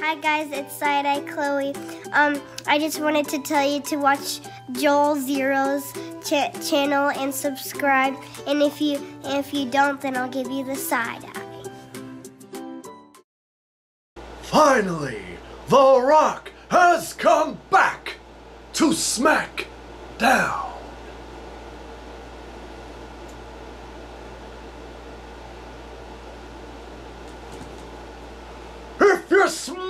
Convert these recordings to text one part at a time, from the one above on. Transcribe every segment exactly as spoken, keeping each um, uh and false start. Hi guys, it's Side Eye Chloe. Um, I just wanted to tell you to watch Joel Xero's cha channel and subscribe. And if you if you don't, then I'll give you the side eye. Finally, The Rock has come back to SmackDown. If you smell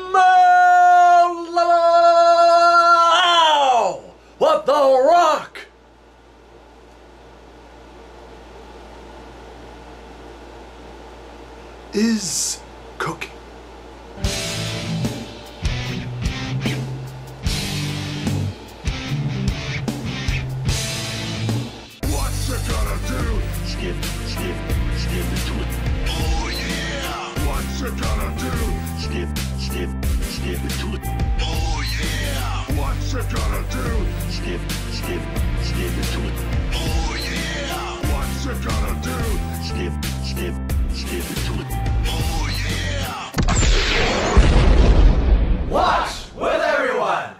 what The Rock is cooking. What's it gonna do? Skip, skip, skip into it. Oh yeah! What's it gonna do? Skip, skip, skip into it. Oh yeah! What's it gonna do? Skip, skip, skip into it. Oh yeah! What's it gonna do? Skip, skip, skip into it. Oh yeah! Watch with everyone!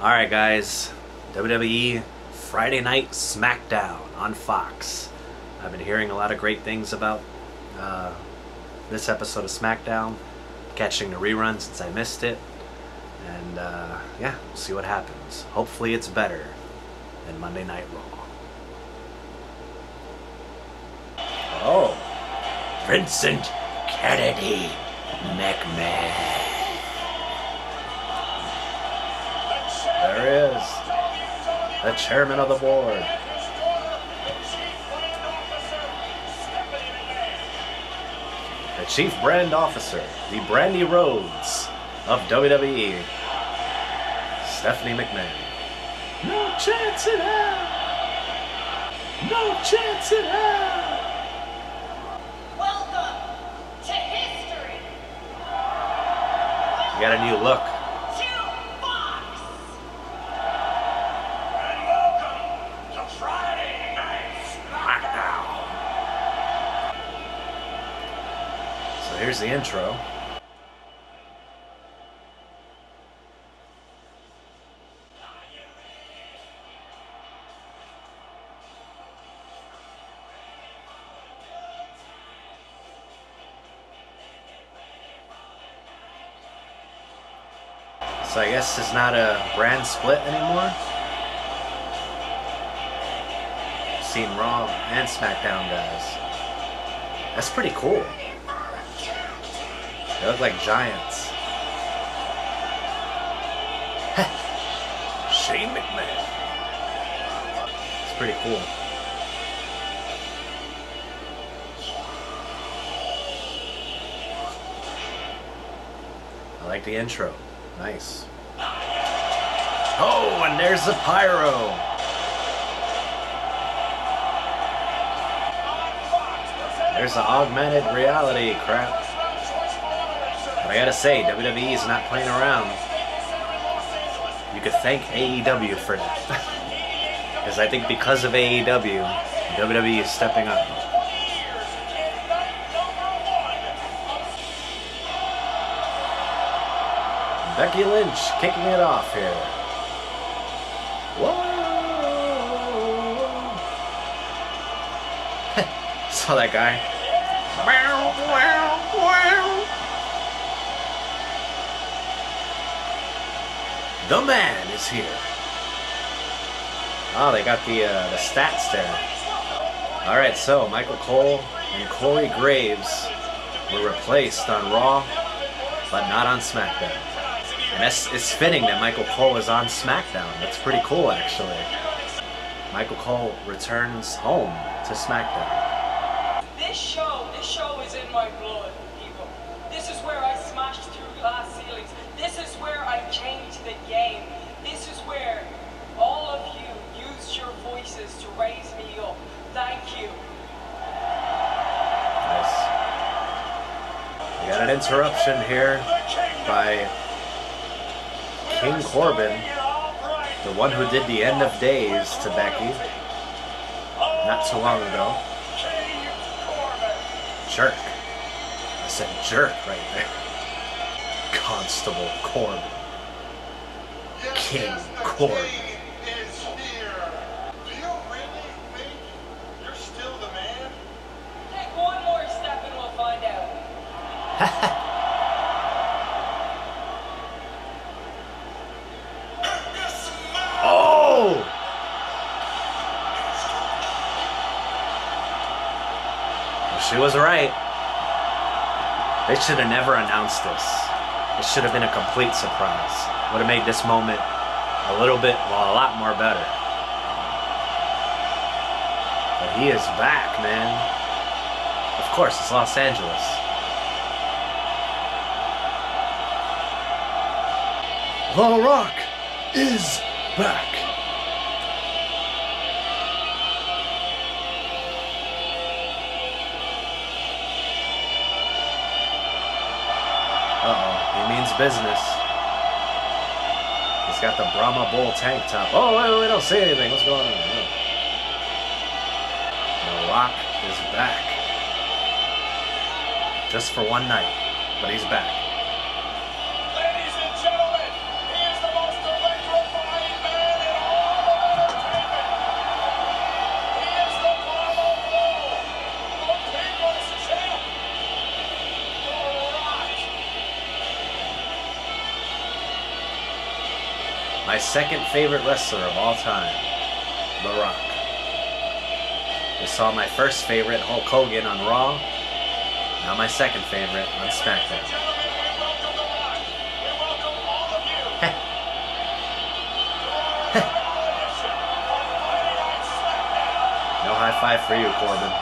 Alright guys, W W E Friday Night Smackdown on Fox. I've been hearing a lot of great things about uh, this episode of SmackDown, catching the rerun since I missed it, and uh, yeah, we'll see what happens. Hopefully it's better than Monday Night Raw. Oh, Vincent Kennedy McMahon. There he is, the chairman of the board. The Chief Brand Officer, the Brandy Rhodes of W W E, Stephanie McMahon. No chance at all! No chance at all! Welcome to history! You got a new look. To Fox! And welcome to Friday Night SmackDown! Here's the intro. So I guess it's not a brand split anymore. I've seen Raw and SmackDown guys. That's pretty cool. They look like giants. Shane McMahon. It's pretty cool. I like the intro. Nice. Oh, and there's the pyro. There's the augmented reality crap. I gotta say, W W E is not playing around. You could thank A E W for that. Because I think because of A E W, W W E is stepping up. Becky Lynch kicking it off here. Whoa! Saw that guy. The man is here. Oh, they got the uh, the stats there. All right, so Michael Cole and Corey Graves were replaced on Raw, but not on SmackDown. And that's, it's fitting that Michael Cole is on SmackDown. That's pretty cool, actually. Michael Cole returns home to SmackDown. This show, this show is in my blood, people. This is where I smashed through glass ceilings. This is where I changed the game. This is where all of you used your voices to raise me up. Thank you. Nice. We got an interruption here by King Corbin, the one who did the End of Days to Becky not so long ago. Jerk. said jerk right there. Constable Corbin. King Corbin. She was right. They should have never announced this. It should have been a complete surprise. Would have made this moment a little bit, well, a lot more better. But he is back, man. Of course, it's Los Angeles. The Rock is back. Business. He's got the Brahma Bull tank top. Oh, wait, wait, don't say anything. What's going on? The Rock is back. Just for one night, but he's back. Ladies and gentlemen, he is the most electrifying man in all of entertainment. He is the Brahma Bull, the people's champ, The Rock. My second favorite wrestler of all time, The Rock. We saw my first favorite, Hulk Hogan, on Raw. Now my second favorite on SmackDown. No high five for you, Corbin.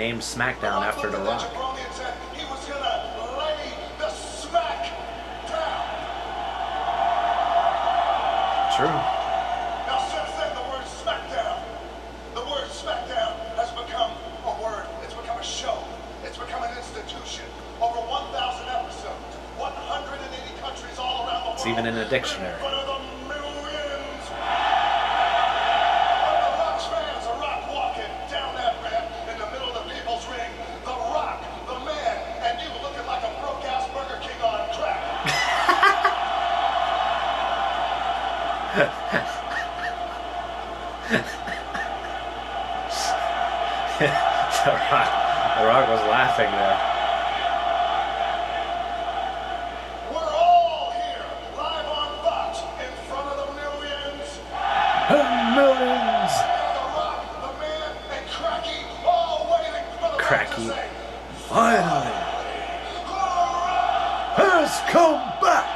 Named SmackDown after The Rock. He was gonna lay the smack down. True. Now since then, the word SmackDown, the word SmackDown has become a word. It's become a show. It's become an institution. Over one thousand episodes, one hundred eighty countries all around the world. It's even in a dictionary. The Rock, The Rock was laughing there. We're all here, live on Fox, in front of the millions. And millions. The Rock, the man, and Cracky, all waiting for the Cracky. Finally, has come back.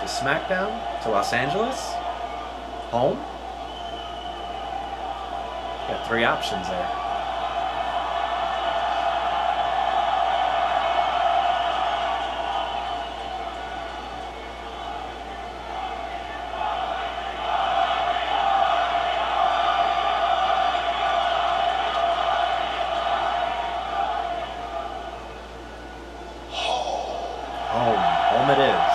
To SmackDown, to Los Angeles, home. Got three options there. Home. Home it is.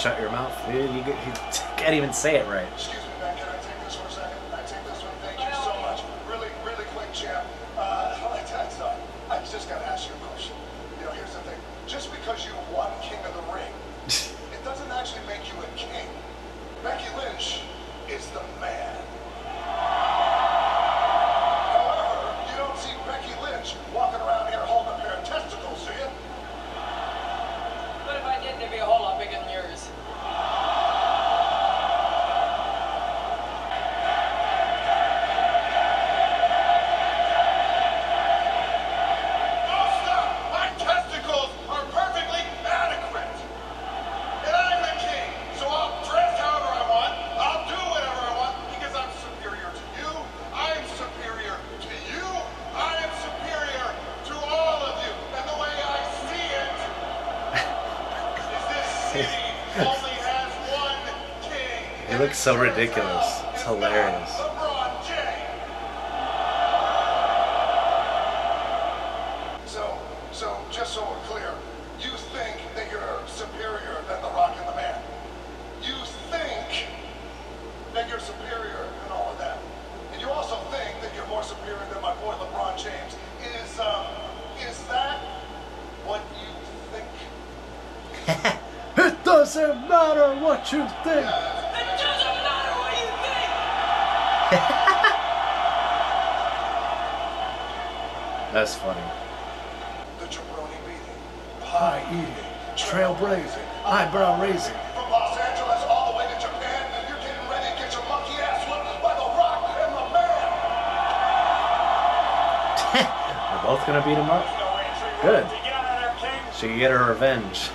Shut your mouth, dude. You, get, you can't even say it right. Excuse me, man. Can I take this for a second? I take this one. Thank you so much. Really, really quick, champ. Uh, like that, so I just got to ask you a question. You know, here's the thing. Just because you won King of the Ring, it doesn't actually make you a king. Becky Lynch is the man. However, you don't see Becky Lynch walking around here holding a pair of testicles, do you? But if I did, there'd be a whole lot bigger than yours. It looks so ridiculous. It's hilarious. So, so just so we're clear, you think that you're superior than The Rock and the Man. You think that you're superior and all of that. And you also think that you're more superior than my boy LeBron James. Is um, is that what you think? It doesn't matter what you think. It doesn't matter what you think. That's funny. The jabroni beating, pie eating, trailblazing, eyebrow raising. From Los Angeles all the way to Japan, you're getting ready to get your monkey ass whipped by The Rock and the Man. We're both gonna beat him up. Good. She can get her revenge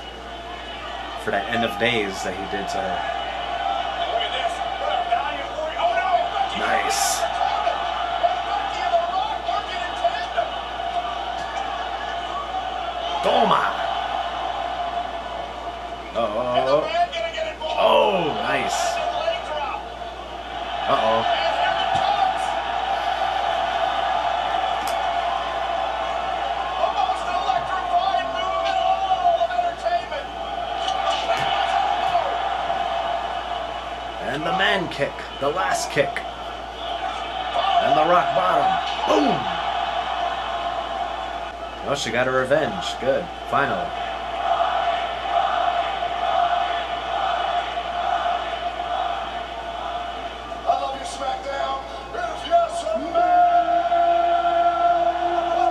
for that end of days that he did to her. Nice. Toma. Oh. Oh, nice. Uh-oh. And the man kick, the last kick, and the rock bottom. Boom! Oh, she got her revenge. Good. Finally. I love you, SmackDown. If you're some man,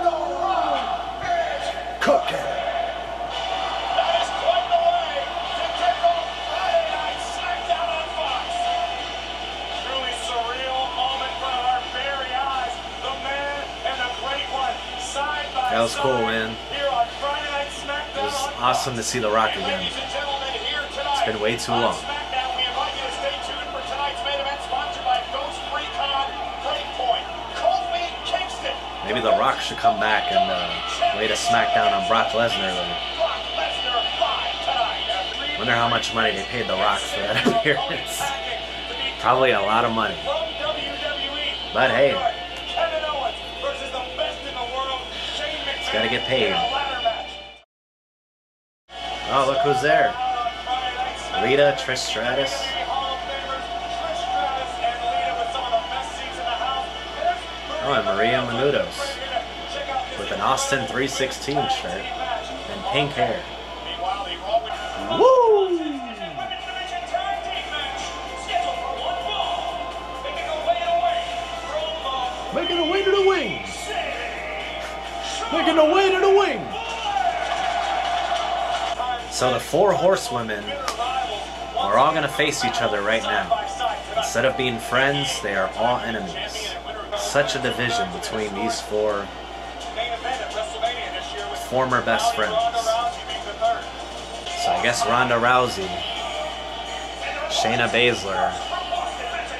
The Rock is cooking. That is quite the way to kick off Friday Night SmackDown on Fox. Truly surreal moment from our very eyes. The man and the great one, side by side. That was cool, man. Here on Friday Night SmackDown. It was awesome to see The Rock again. It's been way too long. SmackDown, we invite you to stay tuned for tonight's main event sponsored by Ghost Recon Breakpoint. Kofi Kingston. Maybe The Rock should come back and uh, lay a smackdown on Brock Lesnar. Brock Lesnar live tonight. Wonder how much money they paid The Rock for that appearance. Probably a lot of money. From W W E. But hey, Kevin Owens versus the best in the world, Shane McMahon. It's gotta get paid. in a ladder match. Oh, look who's there. Lita, Trish Stratus. Oh, and Maria Menudos with an Austin three sixteen shirt and pink hair. Woo! Making a way to the wings! Making a way to the wing! So the four horsewomen are all gonna face each other right now. Instead of being friends, they are all enemies. Such a division between these four former best friends. So I guess Ronda Rousey, Shayna Baszler,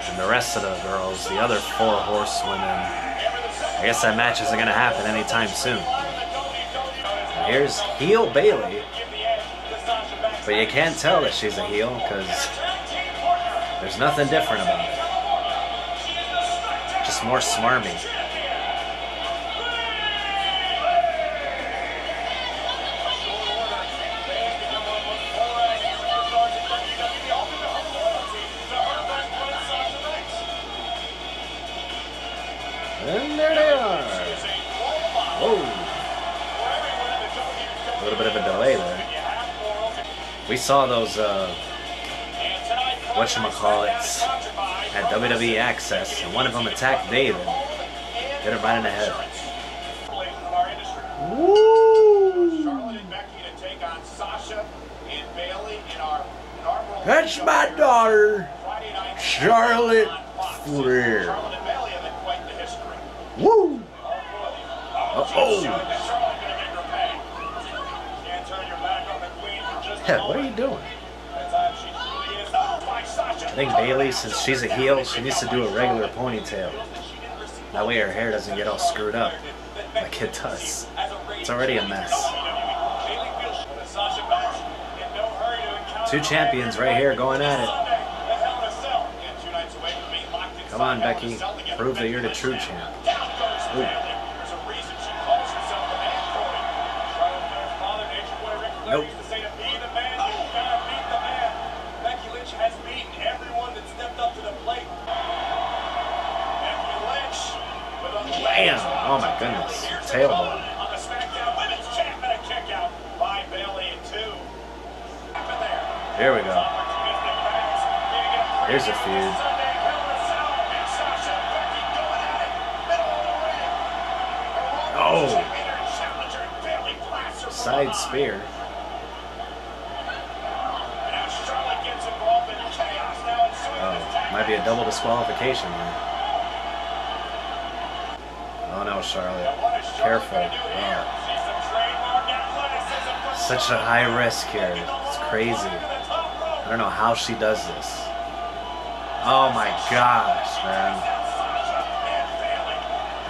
and the rest of the girls, the other four horsewomen. I guess that match isn't gonna happen anytime soon. And here's heel Bayley. But you can't tell that she's a heel because there's nothing different about it. Just more smarmy. And there they are. Whoa. A little bit of a delay there. We saw those, uh, whatchamacallits at W W E Access, and one of them attacked David. Hit him right in the head. Woo! Charlotte and Becky to take on Sasha and Bayley in our normal. That's my daughter, Charlotte Flair. Woo! Uh-oh! Yeah, what are you doing? I think Bayley, since she's a heel, she needs to do a regular ponytail. That way her hair doesn't get all screwed up like it does. It's already a mess. Two champions right here going at it. on, Becky. Prove that you're the true champ. Ooh. Nope. Damn! Oh my goodness. Tailbone. On the SmackDown Women's Champ and a kick out by Bayley and two. There we go. Here's a feud. Oh! Side spear. Oh, might be a double disqualification there. Oh no, Charlotte. Careful. Wow. Such a high risk here. It's crazy. I don't know how she does this. Oh my gosh, man.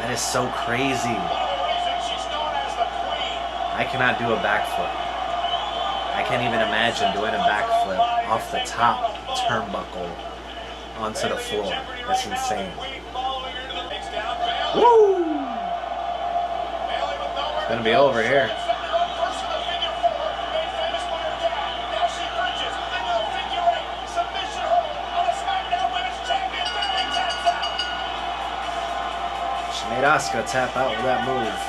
That is so crazy. I cannot do a backflip. I can't even imagine doing a backflip off the top turnbuckle onto the floor. That's insane. Woo! It's gonna be over here. She made Asuka tap out with that move.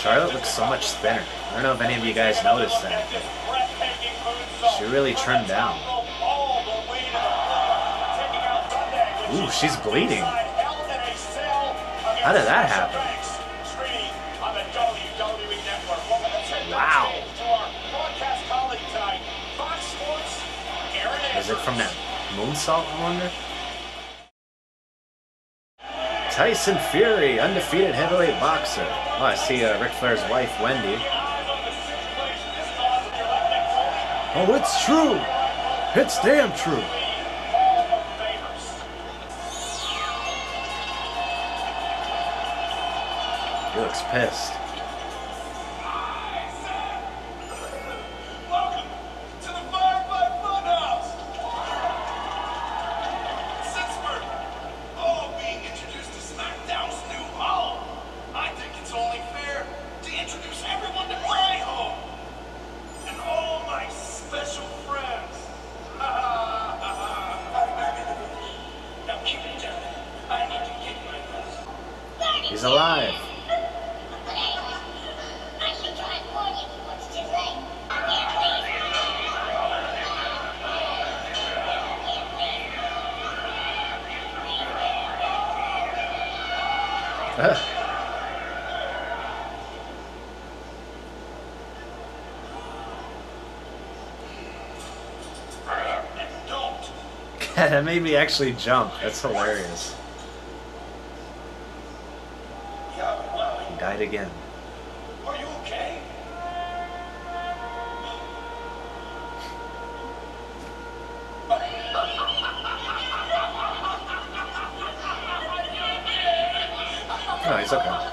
Charlotte looks so much thinner. I don't know if any of you guys noticed that, but she really trimmed down. Ooh, she's bleeding. How did that happen? Wow. Is it from that moonsault, I wonder? Tyson Fury, undefeated heavyweight boxer. Oh, I see uh, Ric Flair's wife, Wendy. Oh, it's true. It's damn true. He looks pissed. He's alive. That made me actually jump. That's hilarious. Died again. Are you okay? No, he's okay.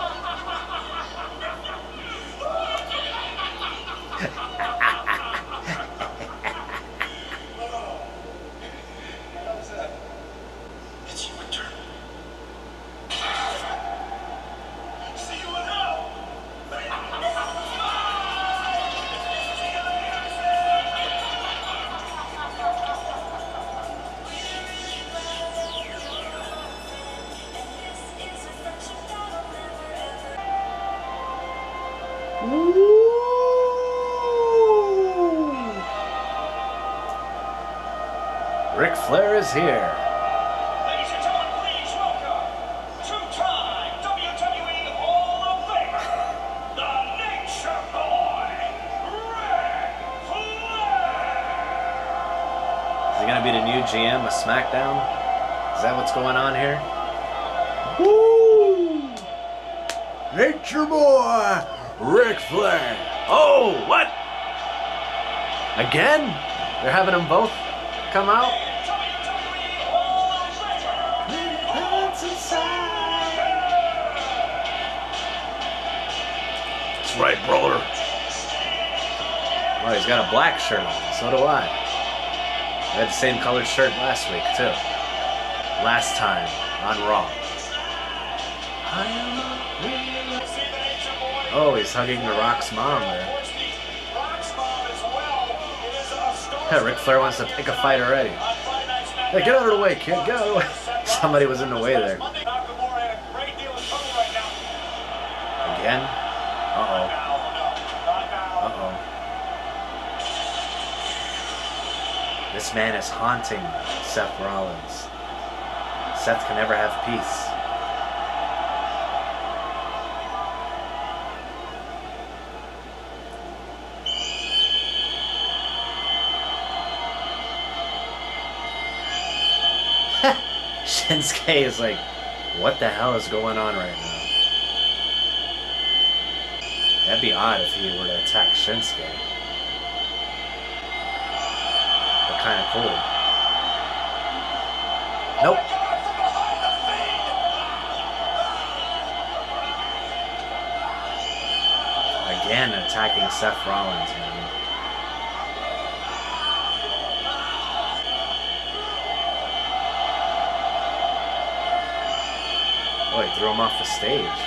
It's your turn. Ric Flair is here. Ladies and gentlemen, please welcome two-time W W E Hall of Famer, the Nature Boy, Ric Flair. Is he gonna be the new G M of SmackDown? Is that what's going on here? Woo! Nature Boy, Ric Flair. Oh, what? Again? They're having them both come out? That's right, brother. Well, he's got a black shirt on, so do I. I had the same colored shirt last week, too. last time on Raw. I am... Oh, he's hugging The Rock's mom there. Yeah, Ric Flair wants to pick a fight already. Hey, get out of the way, kid, go! Somebody was in the way there. Again? Uh-oh. Uh-oh. This man is haunting Seth Rollins. Seth can never have peace. Shinsuke is like, what the hell is going on right now? That'd be odd if he were to attack Shinsuke. But kind of cool. Nope. Again, attacking Seth Rollins, man. Oh, he threw him off the stage.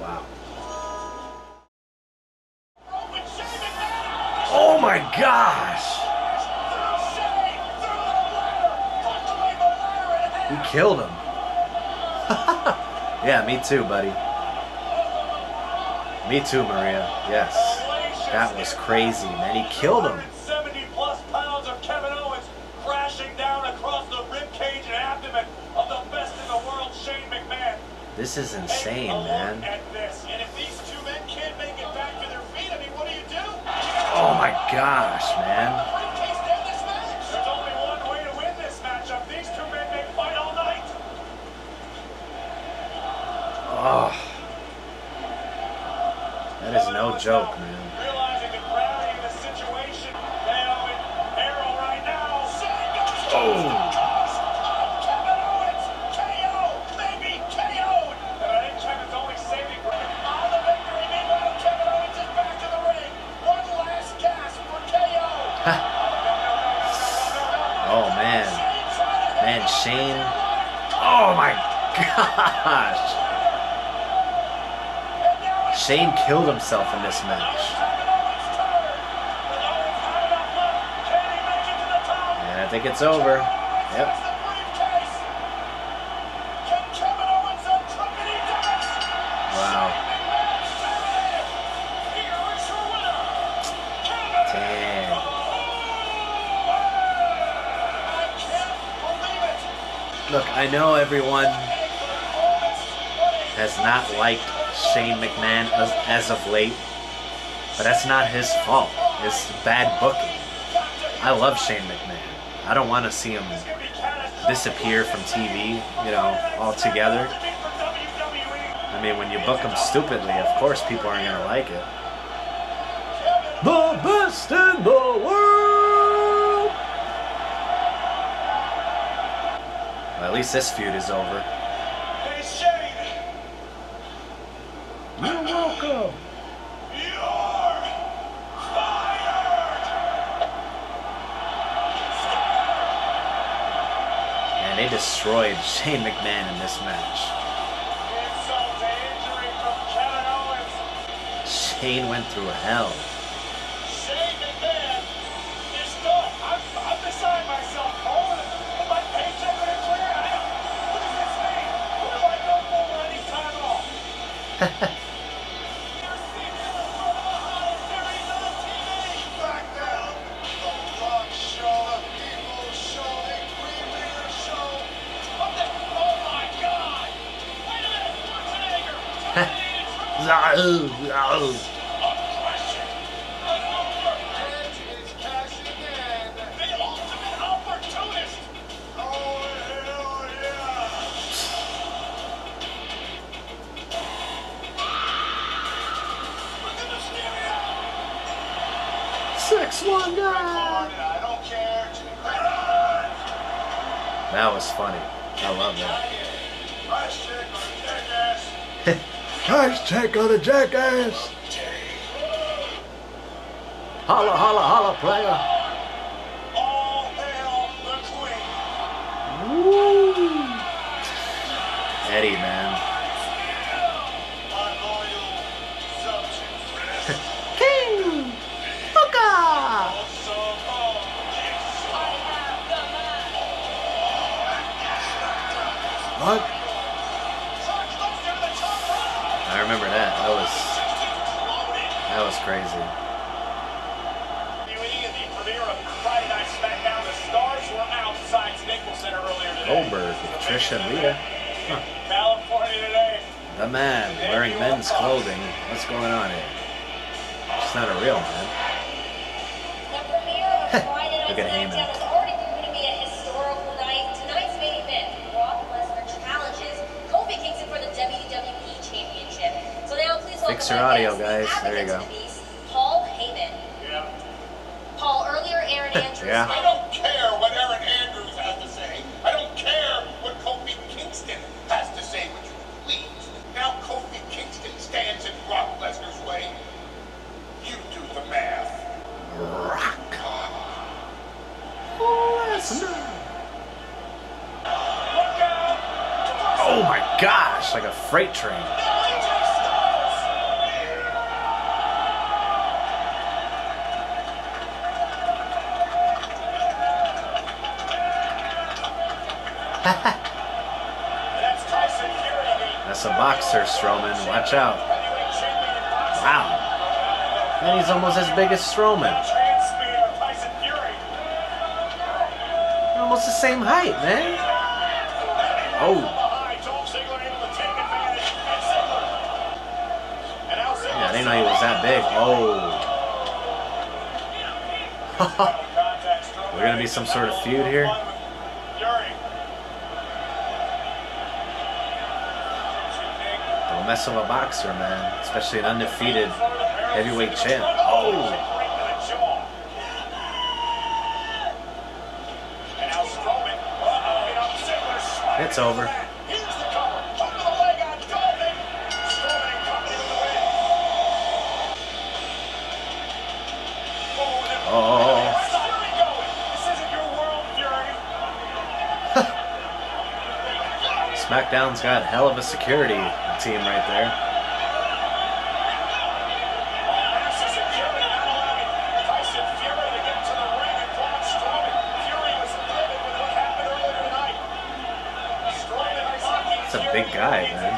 Wow. Oh my gosh! He killed him. Yeah, me too, buddy. Me too, Maria. Yes. That was crazy, man. He killed him. seventy plus pounds of Kevin Owens crashing down across the ribcage and abdomen of the best in the world, Shane McMahon. This is insane, man. And if these two men can't make it back to their feet, I mean, what do you do? Oh my gosh, man. There's only one way to win this matchup. These two men may fight all night. Oh. That is no joke, man. Shane. Oh my gosh. Shane killed himself in this match. And I think it's over. Yep. Wow. Damn. Look, I know everyone has not liked Shane McMahon as, as of late, but that's not his fault. It's bad booking. I love Shane McMahon. I don't want to see him disappear from T V, you know, altogether. I mean, when you book him stupidly, of course people aren't going to like it. The best in the world! Well, at least this feud is over. Hey, Shane. You're welcome. You're fired. And they destroyed Shane McMahon in this match. Insult to injury from Kevin Owens. Shane went through hell. Shane McMahon is done. I'm, I'm beside myself. Oh, my paycheck. That was funny. I love that. Hashtag on the jackass. Holla, holla, holla, player. All hail the queen. Woo. Eddie, man. King. Booker. What? I remember that. That was that was crazy. In the premiere of Friday Night Smackdown, the stars were outside Staples Center earlier today. Goldberg with Trish and Lita. Huh. California today. The man wearing men's clothing. What's going on here? It's not a real man. The premiere of Friday Night Smackdown is already going to be a historical night. Tonight's main event. W W E Championship. So now please welcome Fix your audio, guys. There you go. Beast, Paul Heyman. Yeah. Paul, earlier Aaron Andrews. Yeah. I don't care what Aaron Andrews has to say. I don't care what Kofi Kingston has to say, which please. Now Kofi Kingston stands in Brock Lesnar's way. You do the math. Rock. Oh, Lesnar. Oh my gosh, like a freight train. That's a boxer, Strowman. Watch out. Wow. And he's almost as big as Strowman. They're almost the same height, man. Oh. I didn't know he was that big. Oh. We're gonna be some sort of feud here. Don't mess with a boxer, man. Especially an undefeated heavyweight champ. Oh. It's over. SmackDown's got a hell of a security team right there. It's a big guy, man.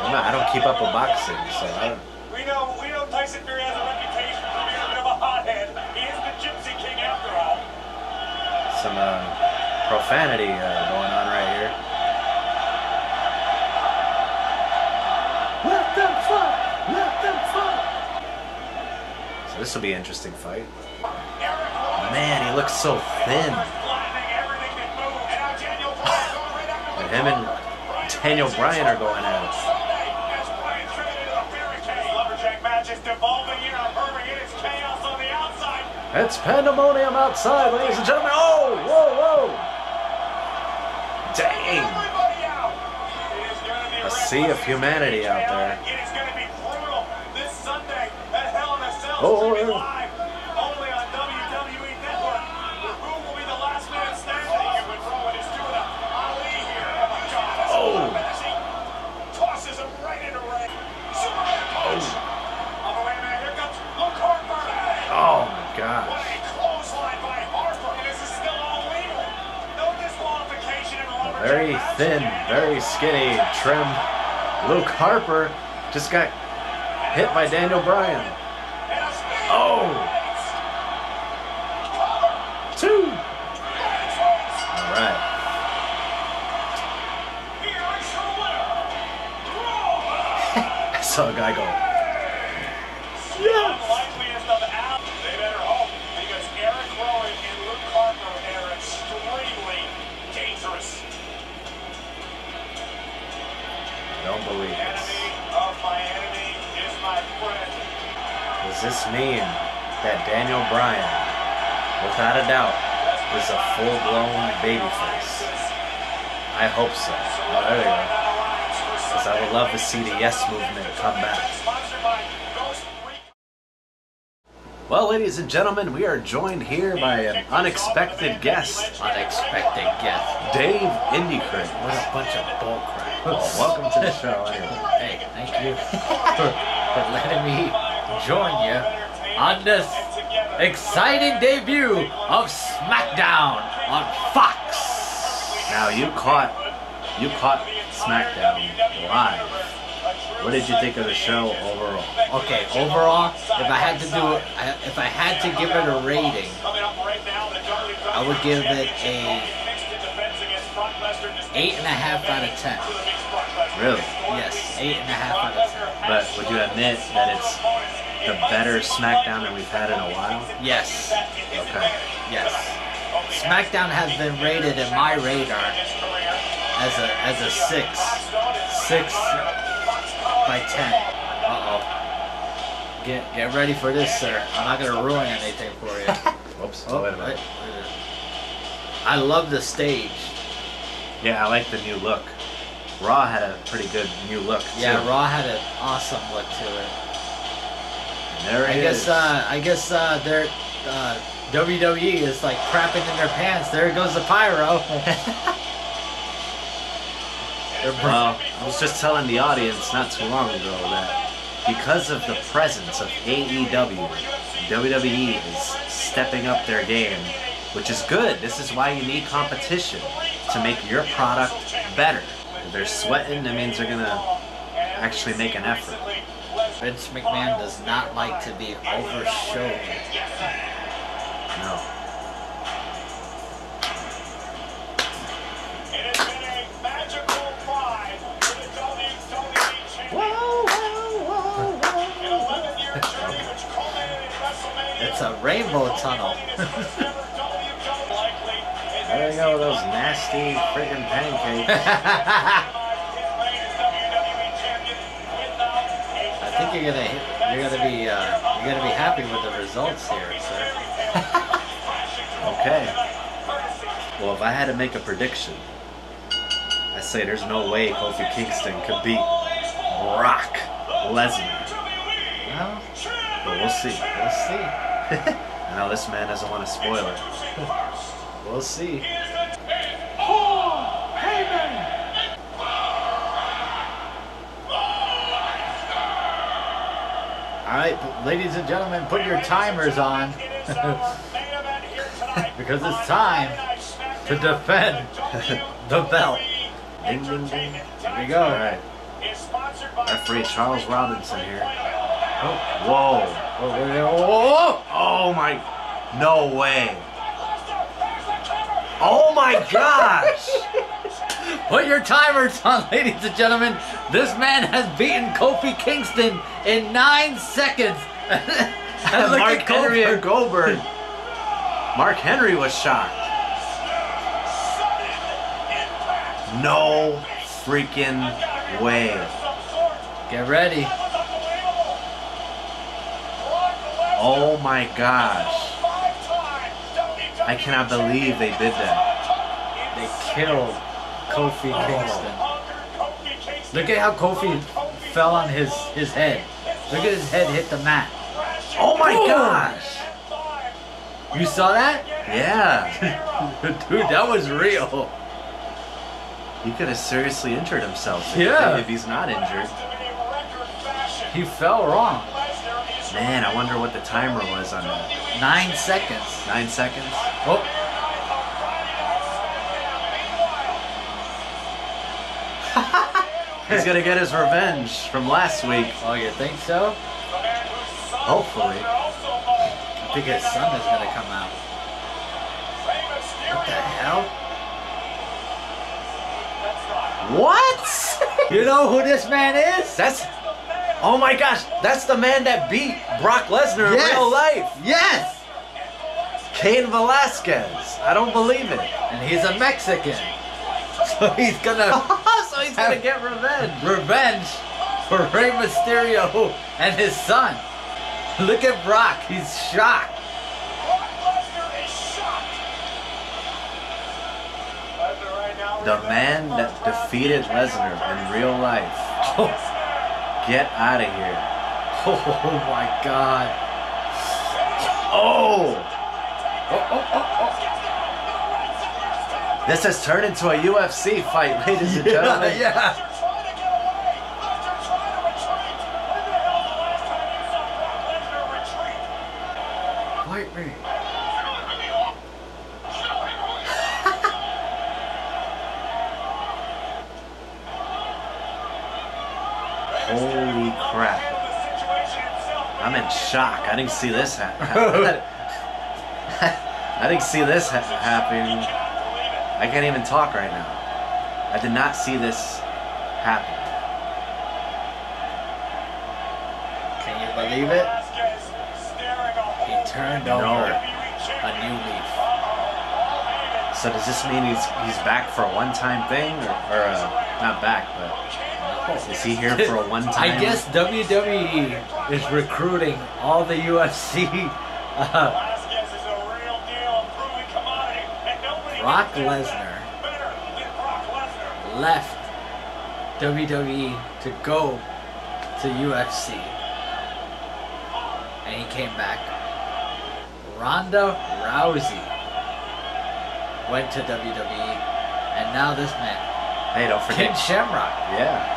I'm not, I don't keep up with boxing, so I don't. We know, we know Tyson Fury has a reputation for being a bit of a hothead. He is the Gypsy King after all. Some uh, profanity uh, going on right here. Let them fight! Let them fight! So this will be an interesting fight. Man, he looks so thin. And him and Daniel Bryan are going at it. It's pandemonium outside, ladies and gentlemen. Oh, whoa, whoa! Dang! A sea of humanity out there. It is going to be brutal this Sunday at Hell in a Cell. Oh, yeah. Live only on W W E Network. Who will be the last man standing? And when Rowan is doing a Ali here, oh my God, that's oh. a fantasy. Tosses him right into ring. Superman punch. On the way back, here comes Luke Harper. Oh my God. What a clothesline by Harper, and this is still all legal. No disqualification in Robert. Very thin. Very skinny, trim. Luke Harper just got hit by Daniel Bryan. Oh! Two! Alright. I saw a guy go. Yes! Don't believe this. Does this mean that Daniel Bryan, without a doubt, is a full-blown babyface? I hope so. Oh, there you go. Because I would love to see the Yes Movement come back. Well, ladies and gentlemen, we are joined here by an unexpected guest. Unexpected guest. Dave Indicrane. What a bunch of bullcrap. Well, welcome to the show, anyway. Hey, thank you for, for letting me join you on this exciting debut of SmackDown on Fox. Now, you caught, you caught SmackDown live. What did you think of the show overall? Okay, overall, if I had to do it, if I had to give it a rating, I would give it a eight and a half out of ten. Really? Yes, eight and a half out of ten. But would you admit that it's the better SmackDown that we've had in a while? Yes. Okay. Yes. SmackDown has been rated in my radar as a as a six, six. By ten. Uh-oh. Get get ready for this, sir. I'm not gonna ruin anything for you. Oops. Oh, wait a minute. I love the stage. Yeah, I like the new look. Raw had a pretty good new look too. Yeah, Raw had an awesome look to it. And there it I is. Guess, uh, I guess uh, they're, uh, W W E is like crapping in their pants. There goes the pyro. Well, I was just telling the audience not too long ago that because of the presence of A E W, W W E is stepping up their game, which is good. This is why you need competition, to make your product better. If they're sweating, that means they're going to actually make an effort. Vince McMahon does not like to be overshowed. No. It's a rainbow tunnel. There you go, those nasty friggin' pancakes. I think you're gonna you're gonna be uh, you're gonna be happy with the results here, sir. Okay. Well, if I had to make a prediction, I say there's no way Kofi Kingston could beat Brock Lesnar. Well, but we'll see. We'll see. I know this man doesn't want to spoil it. We'll see. Paul Heyman! Alright, ladies and gentlemen, put your timers on. Because it's time to defend the belt. Ding, ding, ding. Here we go. Alright. Referee Charles Robinson here. Oh, whoa. Oh, oh my, no way. Oh my gosh. Put your timers on, ladies and gentlemen. This man has beaten Kofi Kingston in nine seconds. And Mark Henry and Goldberg. Mark Henry was shocked. No freaking way. Get ready. Oh my gosh. I cannot believe they did that. They killed Kofi oh. Kingston. Look at how Kofi fell on his, his head. Look at his head hit the mat. Oh my Ooh. Gosh. You saw that? Yeah. Dude, that was real. He could have seriously injured himself. Yeah. If he's not injured. He fell wrong. Man, I wonder what the timer was on that. Nine seconds. Nine seconds? Oh. He's going to get his revenge from last week. Oh, you think so? Hopefully. I think his son is going to come out. What the hell? What? You know who this man is? That's... Oh my gosh, that's the man that beat Brock Lesnar yes. in real life. Yes! Cain Velasquez. I don't believe it. And he's a Mexican. So he's gonna So he's gonna get revenge. Revenge for Rey Mysterio and his son. Look at Brock, he's shocked. Brock Lesnar is shocked. The man that defeated Lesnar in real life. Oh. Get out of here. Oh my god. Oh. Oh, oh, oh, oh. This has turned into a U F C fight, ladies yeah, and gentlemen. Yeah. Holy crap. I'm in shock. I didn't see this happen. I didn't see this ha happening. I can't even talk right now. I did not see this happen. Can you believe it? He turned over no. a new leaf. So does this mean he's he's back for a one-time thing? Or, or uh, not back, but... Is he here for a one-time? I guess W W E is recruiting all the U F C. Uh, Brock Lesnar left W W E to go to U F C, and he came back. Ronda Rousey went to W W E, and now this man, hey, don't forget Ken Shamrock. Yeah.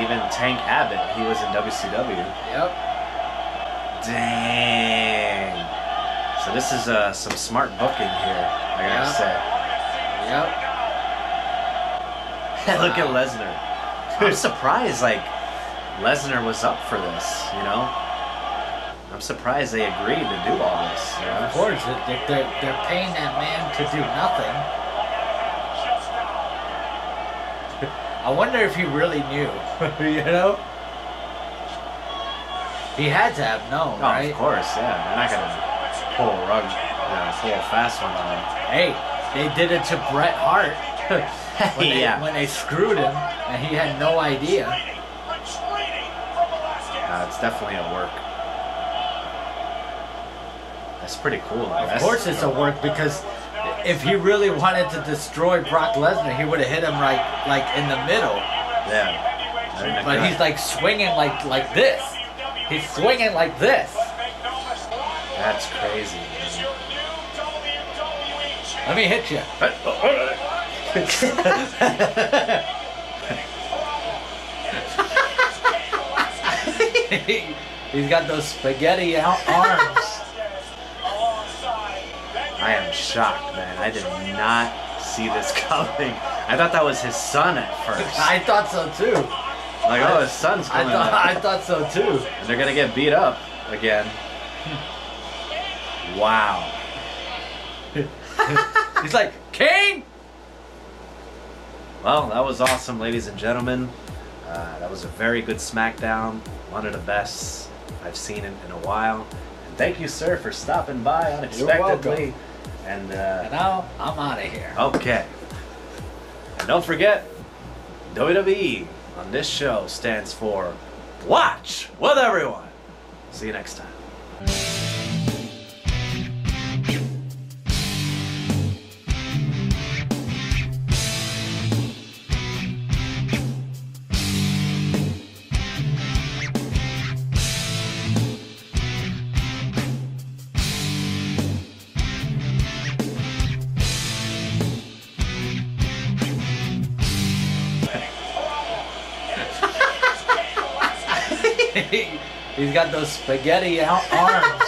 Even Tank Abbott, he was in W C W. Yep. Dang. So this is uh, some smart booking here, I gotta yep. say. Yep. Look wow. at Lesnar. I'm surprised, like, Lesnar was up for this, you know? I'm surprised they agreed to do all this. You know? Of course, they're, they're paying that man to do nothing. I wonder if he really knew, you know? He had to have known, oh, right? Of course, yeah. They're not going to pull a rug, uh, pull a fast one on him. Hey, they did it to Bret Hart when, they, yeah. when they screwed him, and he had no idea. Uh, it's definitely a work. That's pretty cool. Though. Of That's course it's a work, because... if he really wanted to destroy Brock Lesnar, he would have hit him right, like in the middle. Yeah. But he's like swinging like like this. He's swinging like this. That's crazy. Man. Let me hit you. He's got those spaghetti arms. I am shocked, man. I did not see this coming. I thought that was his son at first. I thought so too. Like, I, oh, his son's coming I thought, I thought so too. And they're gonna get beat up again. Wow. He's like, Kane! Well, that was awesome, ladies and gentlemen. Uh, that was a very good SmackDown. One of the best I've seen in, in a while. And thank you, sir, for stopping by unexpectedly. You're welcome. And, uh, and now I'm out of here. Okay. And don't forget, W W E on this show stands for Watch With Everyone. See you next time. He's got those spaghetti arms.